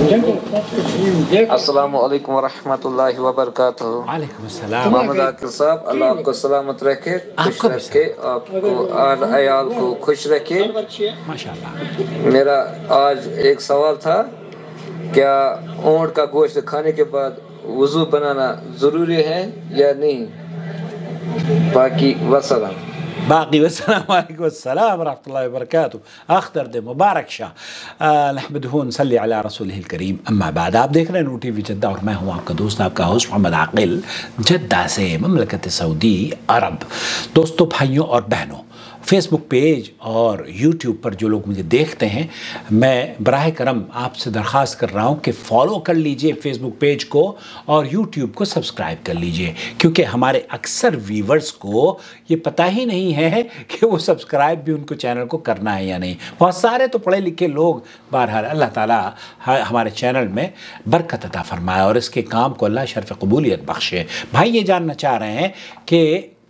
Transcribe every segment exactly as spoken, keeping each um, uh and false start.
अस्सलामुअलैकुम वरहमतुल्लाहि वबरकातुहू। वालेकुम अस्सलाम। मोहम्मद आकिल साहब, अल्लाह आपको सलामत रखे, खुश रखे, आपको और अयाल को खुश रखे, माशाल्लाह। मेरा आज एक सवाल था, क्या ऊँट का गोश्त खाने के बाद वुजू बनाना ज़रूरी है या नहीं? बाकी वसलाम। باقي والسلام عليكم والسلام ورحمة الله وبركاته. آخر دے مبارک شاہ نحمده نصلي على رسوله الكريم. اما بعد, آپ دیکھ رہے ہیں نور ٹی وی جدہ اور میں ہوں آپ کا دوست آپ کا ہوسٹ محمد عقیل جدہ سے مملکت سعودی عرب. دوستو, بھائیوں اور بہنوں, فیس بک پیج اور یوٹیوب پر جو لوگ مجھے دیکھتے ہیں, میں براہ کرم آپ سے درخواست کر رہا ہوں کہ فالو کر لیجئے فیس بک پیج کو اور یوٹیوب کو سبسکرائب کر لیجئے, کیونکہ ہمارے اکثر ویورز کو یہ پتہ ہی نہیں ہے کہ وہ سبسکرائب بھی ان کو چینل کو کرنا ہے یا نہیں. بہت سارے تو پڑھے لکھے لوگ, بہرحال اللہ تعالیٰ ہمارے چینل میں برکت عطا فرمائے اور اس کے کام کو اللہ شرف قبولیت بخشے. بھائی یہ جاننا چاہ رہے ہیں کہ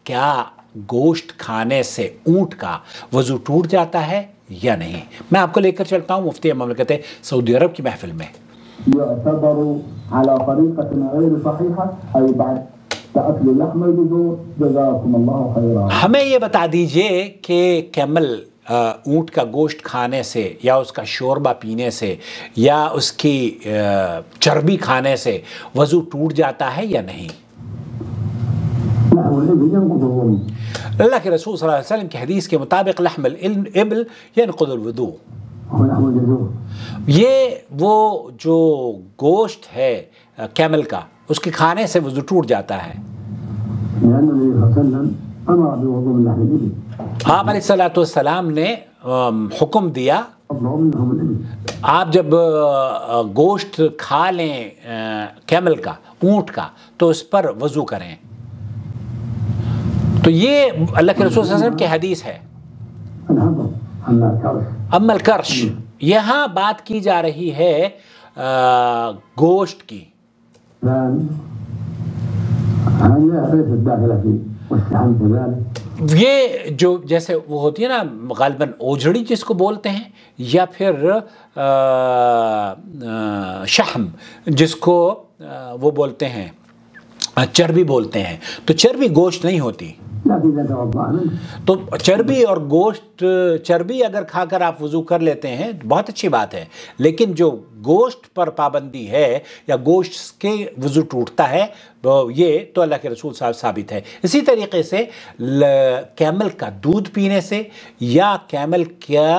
کیا گوشت کھانے سے اونٹ کا وضو ٹوٹ جاتا ہے یا نہیں. میں آپ کو لے کر چلتا ہوں مفتی مملکت سعودی عرب کی محفل میں. ہمیں یہ بتا دیجئے کہ کیمل اونٹ کا گوشت کھانے سے یا اس کا شوربہ پینے سے یا اس کی چربی کھانے سے وضو ٹوٹ جاتا ہے یا نہیں. اللہ کے رسول صلی اللہ علیہ وسلم کے حدیث کے مطابق لحم الابل ینقض الوضو. یہ وہ جو گوشت ہے کیمل کا, اس کے کھانے سے وضو ٹوٹ جاتا ہے. آپ علیہ السلام نے حکم دیا, آپ جب گوشت کھا لیں کیمل کا, اونٹ کا, تو اس پر وضو کریں. تو یہ اللہ کے رسول صلی اللہ علیہ وسلم کی حدیث ہے. اما الکرش, یہاں بات کی جا رہی ہے گوشت کی. یہ جو جیسے وہ ہوتی ہے نا, غالباً اوجھڑی جس کو بولتے ہیں, یا پھر شحم جس کو وہ بولتے ہیں, چربی بولتے ہیں. تو چربی گوشت نہیں ہوتی. تو چربی اور گوشت, چربی اگر کھا کر آپ وضو کر لیتے ہیں بہت اچھی بات ہے, لیکن جو گوشت پر پابندی ہے یا گوشت کے وضو ٹوٹتا ہے, یہ تو اللہ کے رسول صاحب ثابت ہے. اسی طریقے سے کیمل کا دودھ پینے سے یا کیمل کا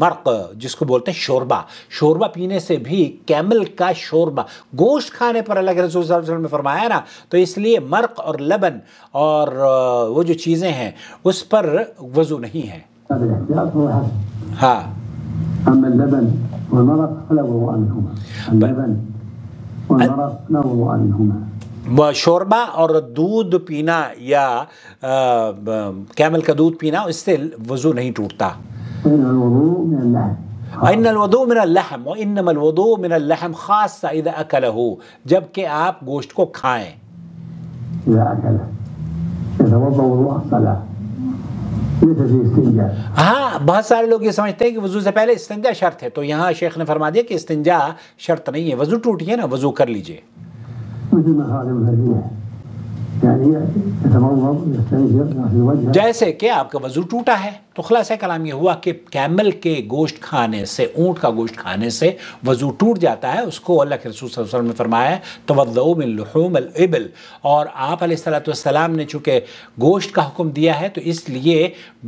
مرق جس کو بولتے ہیں شوربہ, شوربہ پینے سے بھی, کیمل کا شوربہ گوشت کھانے پر اللہ کے رسول صلی اللہ علیہ وسلم نے فرمایا نا, تو اس لیے مرق اور لبن اور وہ جو چیزیں ہیں اس پر وضو نہیں ہے. ہاں شوربہ اور دودھ پینا یا کیمل کا دودھ پینا, اس سے وضو نہیں ٹوٹتا. اِنَّ الْوَضُوءَ مِنَ اللَّحْمِ وَإِنَّمَا الْوَضُوءُ مِنَ اللَّحْمِ خَاصَّةً إِذَا أَكَلَهُ, جبکہ آپ گوشت کو کھائیں. ہاں بہت سارے لوگ یہ سمجھتے ہیں کہ وضو سے پہلے استنجا شرط ہے, تو یہاں شیخ نے فرما دیا کہ استنجا شرط نہیں ہے. وضو ٹوٹی ہے نا, وضو کر لیجئے. جیسے کہ آپ کا وضو ٹوٹا ہے, تو خلاصہ کلام یہ ہوا کہ کیمل کے گوشت کھانے سے, اونٹ کا گوشت کھانے سے وضو ٹوٹ جاتا ہے. اس کو اللہ کے رسول صلی اللہ علیہ وسلم نے فرمایا توضؤوا من لحوم الابل, اور آپ علیہ السلام نے چونکہ گوشت کا حکم دیا ہے تو اس لیے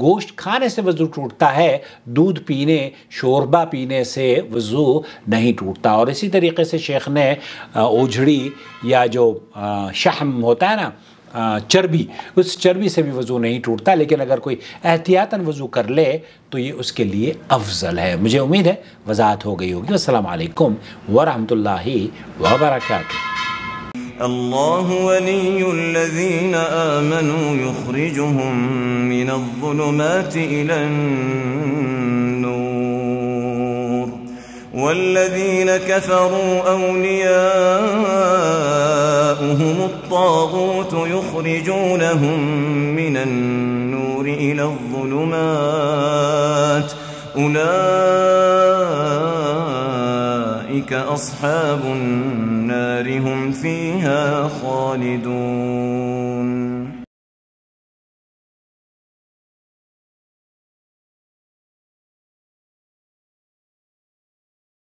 گوشت کھانے سے وضو ٹوٹتا ہے, دودھ پینے, شوربہ پینے سے وضو نہیں ٹوٹتا. اور اسی طریقے سے شیخ نے اوجھڑی یا جو شحم ہوتا ہے نا, چربی, اس چربی سے بھی وضو نہیں ٹوٹتا, لیکن اگر کوئی احتیاطاً وضو کر لے تو یہ اس کے لیے افضل ہے. مجھے امید ہے وضاحت ہو گئی ہوگی. السلام علیکم ورحمۃ اللہ وبرکاتہ. اللہ ولی الذین آمنوا یخرجہم من الظلمات الی النور والذین کفروا اولیاؤہم الطاغوت یخرجونہم من النور الی الظلمات اولئک أولئك أصحاب النار هم فيها خالدون.